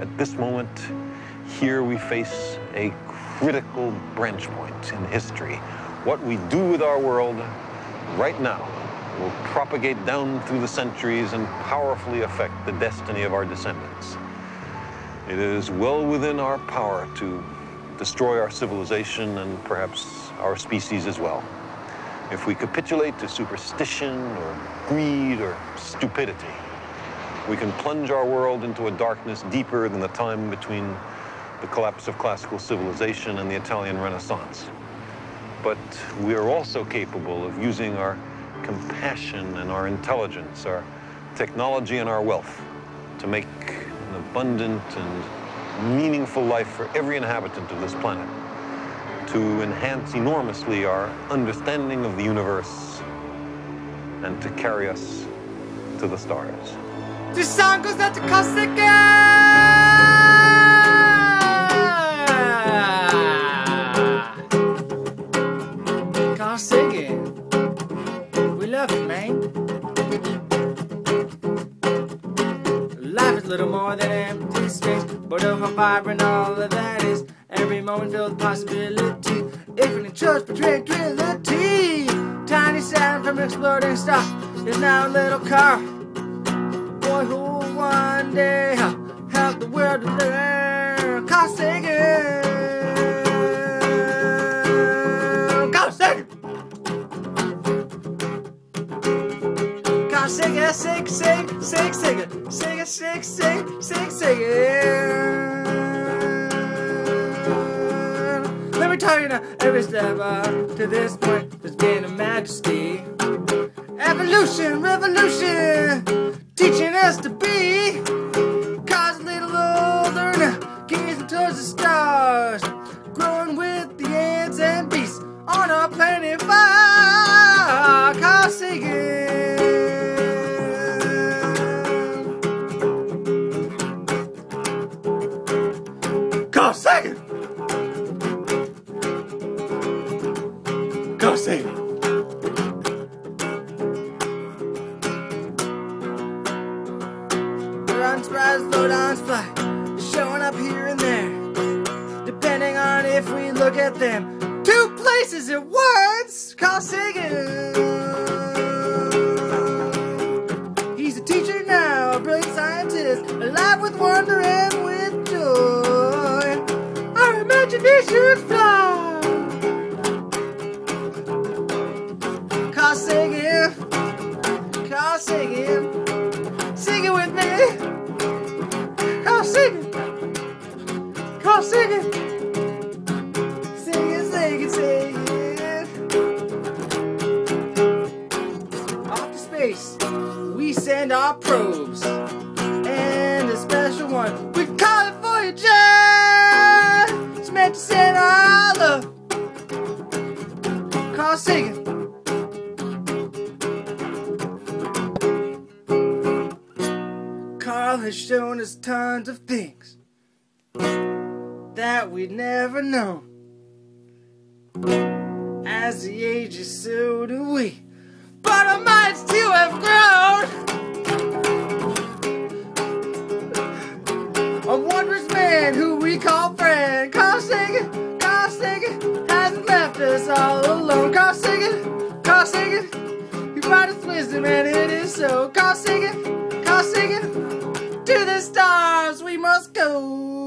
At this moment, here we face a critical branch point in history. What we do with our world right now will propagate down through the centuries and powerfully affect the destiny of our descendants. It is well within our power to destroy our civilization and perhaps our species as well, if we capitulate to superstition or greed or stupidity. We can plunge our world into a darkness deeper than the time between the collapse of classical civilization and the Italian Renaissance. But we are also capable of using our compassion and our intelligence, our technology and our wealth to make an abundant and meaningful life for every inhabitant of this planet, to enhance enormously our understanding of the universe and to carry us to the stars. The sun goes out to Carl Sagan! Carl Sagan. We love you, man. Life is little more than empty space, but of a vibrant all of that is. Every moment filled with possibility, infinite choice between reality. Tiny sound from an exploding star is now a little car. Who one day helped the world to learn. Carl Sagan! Carl Sagan! Carl Sagan, Sagan, Sagan, Sagan, Sagan, Sagan, Sagan, Sagan, Sagan, Sagan. Let me tell you now, every step up to this point there's been a majesty. Evolution, revolution, teaching us to be. Cause a little older now, gazing towards the stars, growing with the ants and beasts on our planet far. Carl Sagan. Carl Sagan. Carl Sagan. Rise, low downs, fly, showing up here and there, depending on if we look at them. Two places at once. Carl Sagan. He's a teacher now, a brilliant scientist, alive with wonder and with joy. Our imaginations fly. Carl Sagan. Carl Sagan. Sing it with me. Carl Sagan, Carl Sagan, sing it, sing it, sing it. Off to space, we send our probes, and a special one, we call it Voyager. It's meant to send our love. Carl Sagan. Carl has shown us tons of things that we'd never known. As the ages, so do we, but our minds too have grown. A wondrous man who we call friend. Carl Sagan hasn't left us all alone. Carl Sagan, he brought us wisdom and it is so. Carl Sagan, Carl Sagan. To the stars we must go.